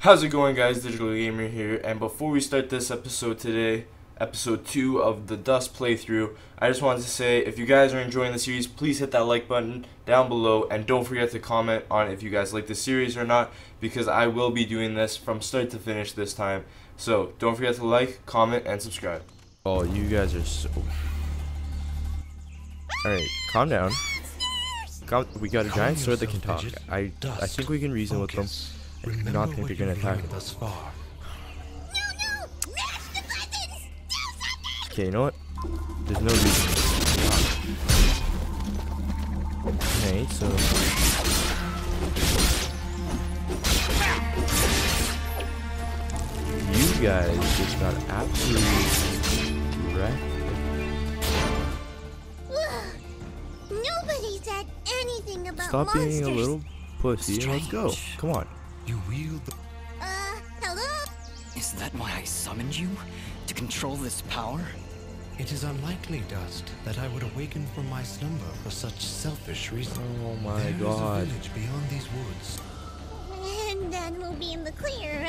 How's it going, guys? Digital Gamer here, and before we start this episode today, episode 2 of the Dust playthrough, I just wanted to say, if you guys are enjoying the series, please hit that like button down below, and don't forget to comment on if you guys like the series or not, because I will be doing this from start to finish this time. So don't forget to like, comment, and subscribe. Oh, you guys are so... Alright, calm down. We got a giant sword that can talk. I think we can reason with them. I do not think they're going to attack us. Okay, you know what? There's no reason. Alright, so... You guys just got absolutely wrecked. Nobody said anything about stop monsters. Being a little pussy and let's go. Come on. You wield the... hello? Is that why I summoned you? To control this power? It is unlikely, Dust, that I would awaken from my slumber for such selfish reasons. Oh my god. There is a village beyond these woods. And then we'll be in the clear,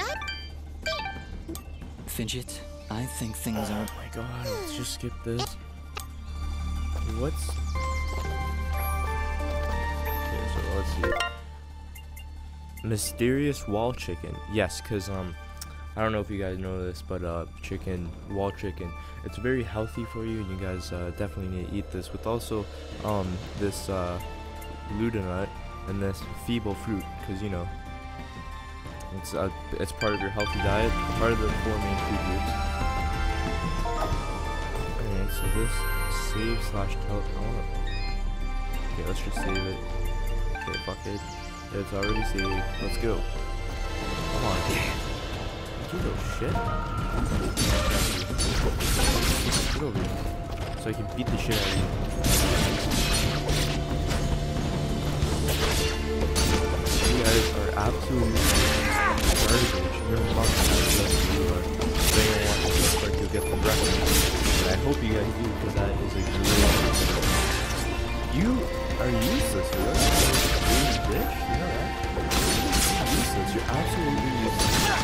right? Fidget, I think things are... Oh my god, let's just skip this. What's... Okay, so let's see. Mysterious wall chicken. Yes, because I don't know if you guys know this, but wall chicken, it's very healthy for you, and you guys definitely need to eat this with also this ludenut and this feeble fruit, because you know it's part of your healthy diet, part of the 4 main food groups. Alright, so this save slash tell. Okay, let's just save it. Okay, fuck it. It's already saved. Let's go. Come on, dude. You little shit. Get over here. So I can beat the shit out of you. You guys are absolutely garbage. You're a monster. You are. If they don't want to get the record. But I hope you guys do, because that is a great... You are useless, right? Bitch, you know that? Useless, you're absolutely useless.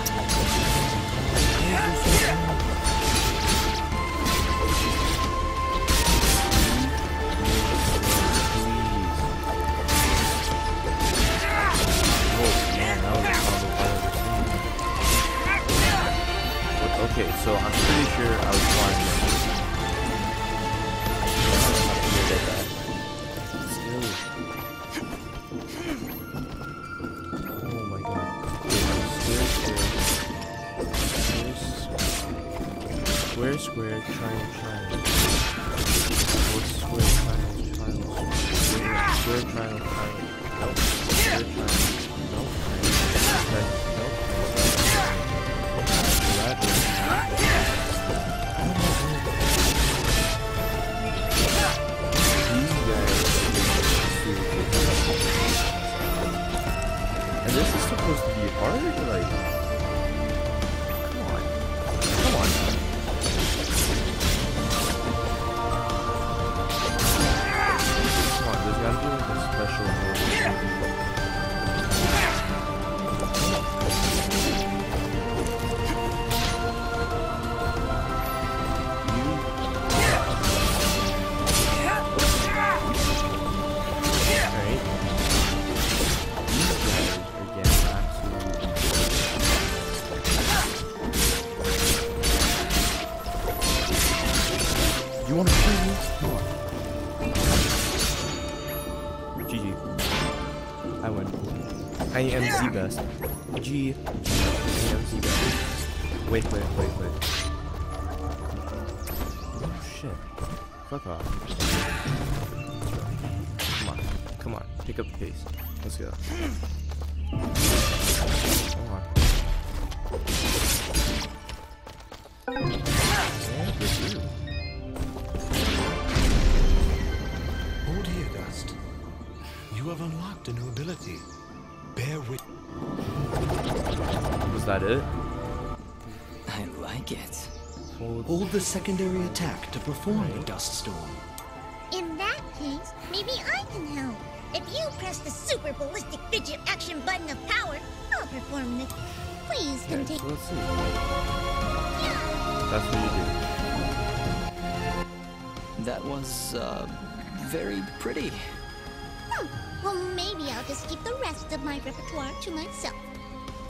Okay, so I'm pretty sure I was flying. Square, triangle, and this is supposed to be hard, like. I win. I am the best. G. I am the best. Wait. Oh shit. Fuck off. Come on. Pick up the pace. Let's go. Come on. Hold here, Dust. You have unlocked a new ability. Bear with... Was that it? I like it. Hold the secondary attack to perform the dust storm. In that case, maybe I can help. If you press the super ballistic fidget action button of power, I'll perform this. Please. Okay, so let's see. That's what you do. That was very pretty. Well, maybe I'll just keep the rest of my repertoire to myself.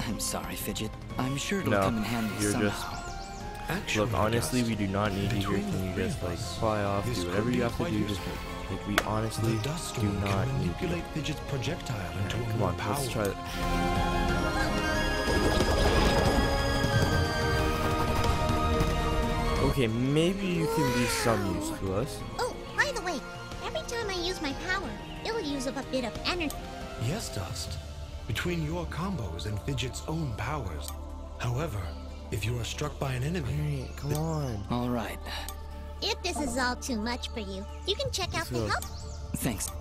I'm sorry, Fidget. I'm sure it'll come in handy somehow. Actually, look, honestly, we do not need you here. Can you just like fly off, do whatever you have to do? Just like we honestly do not need you. Fidget's projectile into come on, let's try that. Okay, maybe you can be some use to us. Oh, by the way, every time I use my power, it'll use up a bit of energy. Yes, Dust. Between your combos and Fidget's own powers, however. If you are struck by an enemy, come on. All right. If this is all too much for you, you can check out the help. Thanks. So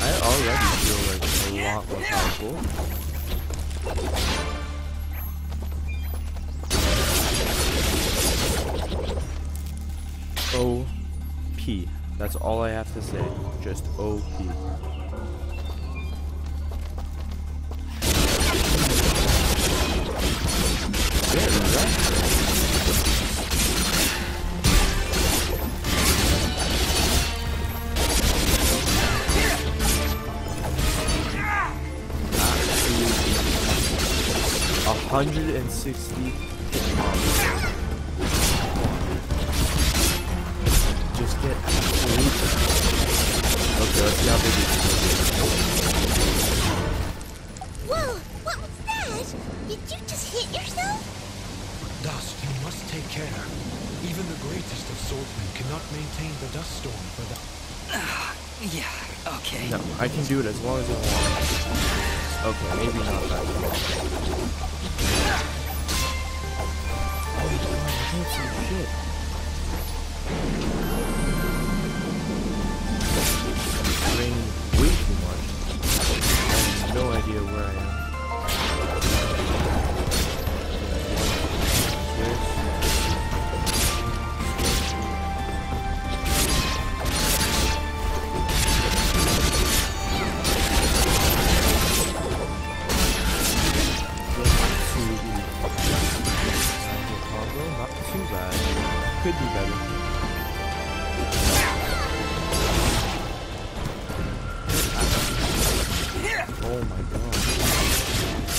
I already feel like a lot more powerful. OP. That's all I have to say. Just OP. Just get absolutely. Okay, let's see how big it is. Whoa, what was that? Did you just hit yourself? Dust, you must take care. Even the greatest of swordsmen cannot maintain the dust storm for that. Yeah, okay. No, I can do it as long as I want. Okay, maybe not that. Shit. I mean, way too much. I have no idea where I am.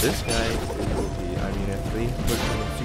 This guy will be, I mean, if they put him